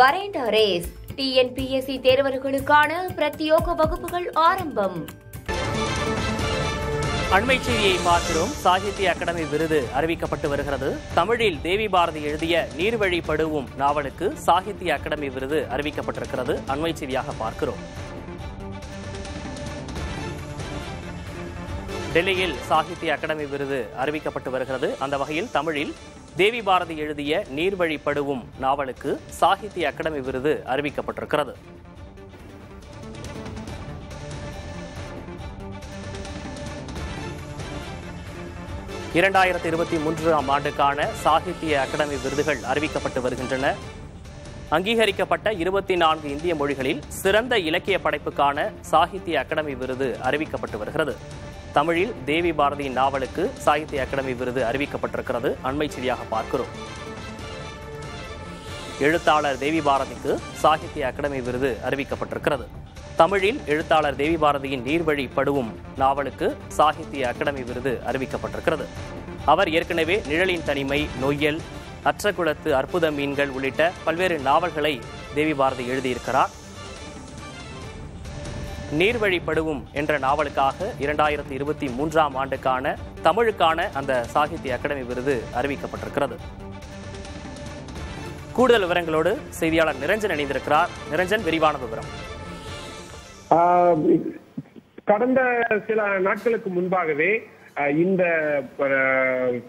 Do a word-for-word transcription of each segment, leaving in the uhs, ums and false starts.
வரைண்ட Race T N P S C தேர்வர்களுக்கான பிரத்யோக வகுப்புகள் ஆரம்பம். அண்மை செய்தியை பார்க்கிறோம். சாகித்ய அகாடமி விருது அறிவிக்கப்பட்டு வருகிறது. தமிழில் தேவி பாரதி எழுதிய நீர்வழி படுவும் நாவலுக்கு சாகித்ய அகாடமி விருது அறிவிக்கப்பட்டிருக்கிறது. அண்மை செய்தியாக பார்க்கிறோம். டெல்லியில் சாகித்ய அகாடமி விருது அறிவிக்கப்பட்டு வருகிறது. அந்த வகையில் தமிழில் தேவி பாரதி எழுதிய நீர்வழி படுவும் நாவலுக்கு சாகித்ய அகாடமி விருது அறிவிக்கப்பட்டிருக்கிறது. இரண்டாயிரத்தி இருபத்தி மூன்றாம் ஆண்டுக்கான சாகித்ய அகாடமி விருதுகள் அறிவிக்கப்பட்டு வருகின்றன. அங்கீகரிக்கப்பட்ட இருபத்தி நான்கு இந்திய மொழிகளில் சிறந்த இலக்கிய படைப்புக்கான சாகித்ய அகாடமி விருது அறிவிக்கப்பட்டு வருகிறது. தமிழில் தேவி பாரதியின் நாவலுக்கு சாகித்ய அகாடமி விருது அறிவிக்கப்பட்டிருக்கிறது. அண்மை செய்தியாக பார்க்கிறோம். எழுத்தாளர் தேவி பாரதிக்கு சாகித்ய அகாடமி விருது அறிவிக்கப்பட்டிருக்கிறது. தமிழில் எழுத்தாளர் தேவி பாரதியின் நீர்வழி படுவும் நாவலுக்கு சாகித்ய அகாடமி விருது அறிவிக்கப்பட்டிருக்கிறது. அவர் ஏற்கனவே நிழலின் தனிமை, நொய்யல், அற்றகுளத்து அற்புத மீன்கள் உள்ளிட்ட பல்வேறு நாவல்களை தேவி பாரதி எழுதியிருக்கிறார். நீர்வழி படுவும் என்ற நாவலுக்காக இரண்டாயிரத்தி இருபத்தி மூன்றாம் ஆண்டுக்கான தமிழுக்கான அந்த சாகித்ய அகாடமி விருது அறிவிக்கப்பட்டிருக்கிறது. கூடுதல் விவரங்களோடு செய்தியாளர் நிரஞ்சன் இணைந்திருக்கிறார். நிரஞ்சன், விரிவான விவரம். கடந்த சில நாட்களுக்கு முன்பாகவே இந்த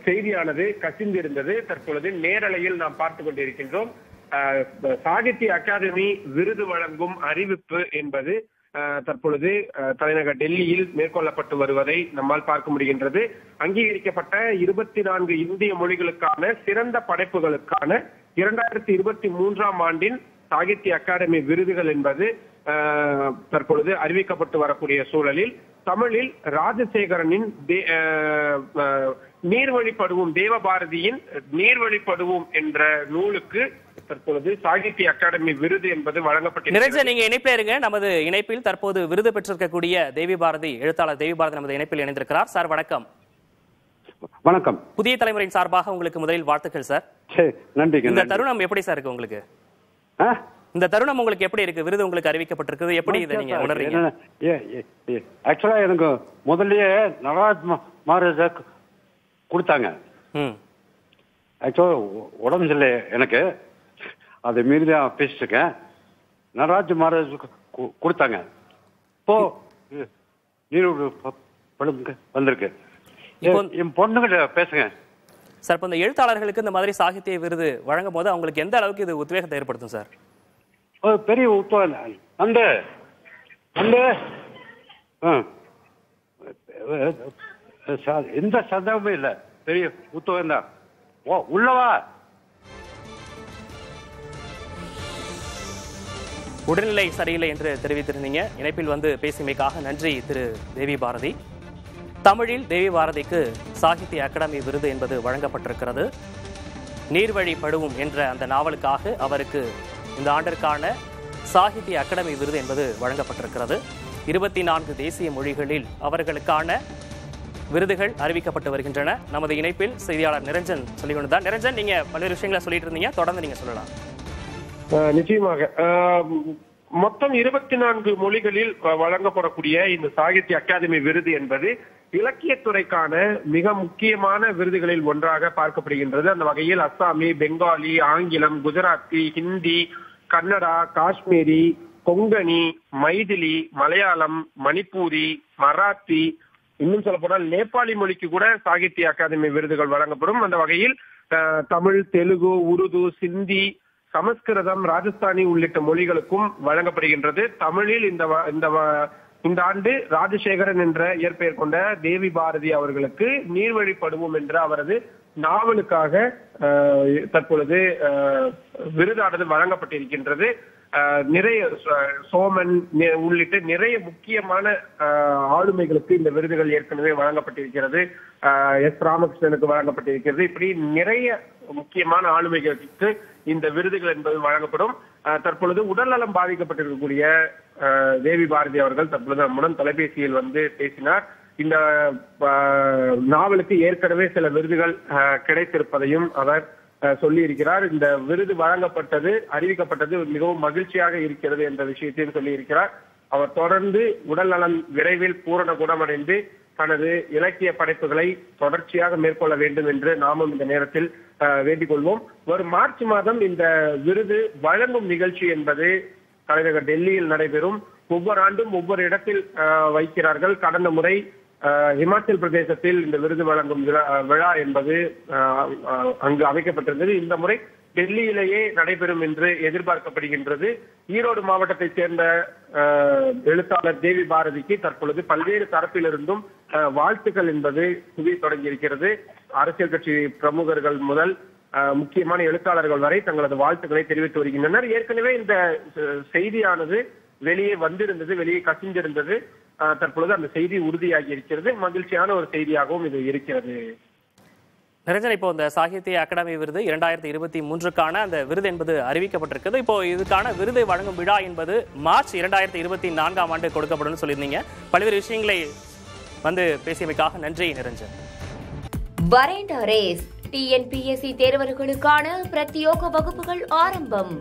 செய்தியானது கசிந்திருந்தது. தற்பொழுது நேரலையில் நாம் பார்த்து கொண்டிருக்கின்றோம். சாகித்ய அகாடமி விருது வழங்கும் அறிவிப்பு என்பது தற்பொழுது தலைநகர் டெல்லியில் மேற்கொள்ளப்பட்டு வருவதை நம்மால் பார்க்க முடிகின்றது. அங்கீகரிக்கப்பட்ட இருபத்தி நான்கு இந்திய மொழிகளுக்கான சிறந்த படைப்புகளுக்கான இரண்டாயிரத்தி இருபத்தி மூன்றாம் ஆண்டின் சாகித்ய அகாடமி விருதுகள் என்பது தற்பொழுது அறிவிக்கப்பட்டு வரக்கூடிய சூழலில் தமிழில் ராஜசேகரனின் நீர்வழிப்படுவோம், தேவபாரதியின் நீர்வழிப்படுவோம் என்ற நூலுக்கு தற்பொழுது சாகித்ய அகாடமி விருது என்பது வழங்கப்பட்டது. நிரஞ்சன், நீங்க இணைப்பில் இருங்க. நமது இணைப்பில் தற்போது விருது பெற்றிருக்கக்கூடிய தேவி பாரதி, எழுத்தாளர் தேவி பாரதி நமது இணைப்பில் இணைந்திருக்கிறார். சார் வணக்கம். வணக்கம். புதிய தலைமுறையின் சார்பாக உங்களுக்கு முதலில் வாழ்த்துக்கள் சார். நன்றி. இந்த தருணம் எப்படி சார் இருக்கு உங்களுக்கு? இந்த தருணம் உங்களுக்கு எப்படி இருக்கு? விருது உங்களுக்கு அறிவிக்கப்பட்டிருக்கு, எப்படி இதை நீங்க உணர்றீங்க? ஆக்சுவலா எனக்கு முதல்லயே நவராஜ் மகாராஜா கொடுத்தாங்க. ஆக்சுவலா உடம்பு இல்லை எனக்கு, அதை மீறி தான் பேசிட்டு இருக்கேன். நடராஜ் மகாராஜ் கொடுத்தாங்க, இப்போ வந்திருக்கு. என் பொண்ணுகிட்ட பேசுங்க சார். இப்போ இந்த எழுத்தாளர்களுக்கு இந்த மாதிரி சாகித்ய விருது வழங்கும் போது அவங்களுக்கு எந்த அளவுக்கு இது உத்வேகத்தை ஏற்படுத்தும் சார்? பெரிய உத்வேகம். அந்த அந்த எந்த சந்தேகமும் இல்லை, பெரிய உத்வேகம் தான். ஓ உள்ளவா உடல்நிலை சரியில்லை என்று தெரிவித்திருந்தீங்க. இணைப்பில் வந்து பேசியமைக்காக நன்றி திரு தேவி பாரதி. தமிழில் தேவி பாரதிக்கு சாகித்ய அகாடமி விருது என்பது வழங்கப்பட்டிருக்கிறது. நீர்வழி படுவும் என்ற அந்த நாவலுக்காக அவருக்கு இந்த ஆண்டிற்கான சாகித்ய அகாடமி விருது என்பது வழங்கப்பட்டிருக்கிறது. இருபத்தி நான்கு தேசிய மொழிகளில் அவர்களுக்கான விருதுகள் அறிவிக்கப்பட்டு வருகின்றன. நமது இணைப்பில் செய்தியாளர் நிரஞ்சன் சொல்லிக்கொண்டுதான். நிரஞ்சன், நீங்க பல்வேறு விஷயங்களை சொல்லிட்டு இருந்தீங்க, தொடர்ந்து நீங்க சொல்லலாம். நிச்சயமாக மொத்தம் இருபத்தி நான்கு மொழிகளில் வழங்கப்படக்கூடிய இந்த சாகித்ய அகாடமி விருது என்பது இலக்கியத்துறைக்கான மிக முக்கியமான விருதுகளில் ஒன்றாக பார்க்கப்படுகின்றது. அந்த வகையில் அஸ்ஸாமி, பெங்காலி, ஆங்கிலம், குஜராத்தி, ஹிந்தி, கன்னடா, காஷ்மீரி, கொங்கணி, மைதிலி, மலையாளம், மணிப்பூரி, மராத்தி, இன்னும் சொல்ல போனால் நேபாளி மொழிக்கு கூட சாகித்ய அகாடமி விருதுகள் வழங்கப்படும். அந்த வகையில் தமிழ், தெலுங்கு, உருது, சிந்தி, சமஸ்கிருதம், ராஜஸ்தானி உள்ளிட்ட மொழிகளுக்கும் வழங்கப்படுகின்றது. தமிழில் இந்த ஆண்டு ராஜசேகரன் என்ற இயற்பெயர் கொண்ட தேவி பாரதி அவர்களுக்கு நீர்வழி படுவோம் என்ற அவரது நாவலுக்காக தற்பொழுது விருதானது வழங்கப்பட்டிருக்கின்றது. நிறைய சோமன் உள்ளிட்ட நிறைய முக்கியமான ஆளுமைகளுக்கு இந்த விருதுகள் ஏற்கனவே வழங்கப்பட்டிருக்கிறது. எஸ் ராமகிருஷ்ணனுக்கு வழங்கப்பட்டிருக்கிறது. இப்படி நிறைய முக்கியமான ஆளுமைகளுக்கு இந்த விருதுகள் என்பது வழங்கப்படும். தற்பொழுது உடல் நலம் பாதிக்கப்பட்டிருக்கக்கூடிய தேவி பாரதி அவர்கள் தற்பொழுது நம்முடன் தொலைபேசியில் வந்து பேசினார். இந்த நாவலுக்கு ஏற்கனவே சில விருதுகள் கிடைத்திருப்பதையும் அவர் சொல்லி இருக்கிறார். இந்த விருது வழங்கப்பட்டது அறிவிக்கப்பட்டது மிகவும் மகிழ்ச்சியாக இருக்கிறது என்ற விஷயத்தையும் சொல்லியிருக்கிறார். அவர் தொடர்ந்து உடல் நலம் விரைவில் பூரண குணமடைந்து தனது இலக்கிய படைப்புகளை தொடர்ச்சியாக மேற்கொள்ள வேண்டும் என்று நாமும் இந்த நேரத்தில் வேண்டிக் கொள்வோம். வரும் மார்ச் மாதம் இந்த விருது வழங்கும் நிகழ்ச்சி என்பது தலைநகர் டெல்லியில் நடைபெறும். ஒவ்வொரு ஆண்டும் ஒவ்வொரு இடத்தில் வைக்கிறார்கள். கடந்த முறை ஹிமாச்சல் பிரதேசத்தில் இந்த விருது வழங்கும் விழா என்பது அங்கு அமைக்கப்பட்டிருந்தது. இந்த முறை டெல்லியிலேயே நடைபெறும் என்று எதிர்பார்க்கப்படுகின்றது. ஈரோடு மாவட்டத்தை சேர்ந்த எழுத்தாளர் தேவி பாரதிக்கு தற்பொழுது பல்வேறு தரப்பிலிருந்தும் வாழ்த்துக்கள் என்பது குவி தொடங்கியிருக்கிறது. அரசியல் கட்சி பிரமுகர்கள் முதல் முக்கியமான எழுத்தாளர்கள் வரை தங்களது வாழ்த்துக்களை தெரிவித்து வருகின்றனர். ஏற்கனவே இந்த செய்தியானது வெளியே வந்திருந்தது, வெளியே கசிந்திருந்தது. தற்பொழுது அந்த செய்தி உறுதியாகி இருக்கிறது. மகிழ்ச்சியான ஒரு செய்தியாகவும் இது இருக்கிறது. நிரஞ்சன், இப்போ இந்த சாகித்ய அகாடமி விருது இரண்டாயிரத்தி இருபத்தி மூன்றுக்கான அந்த விருது என்பது அறிவிக்கப்பட்டிருக்கிறது. இப்போ இதுக்கான விருதை வழங்கும் விழா என்பது மார்ச் இரண்டாயிரத்தி இருபத்தி நான்காம் ஆண்டு கொடுக்கப்படும் சொல்லியிருந்தீங்க. பல்வேறு விஷயங்களை வந்து பேசியமைக்காக நன்றி நிரஞ்சன். பரேண்டா ரேஸ் டிஎன்பிஎஸ்சி தேர்வர்களுக்கான பிரத்யோக வகுப்புகள் ஆரம்பம்.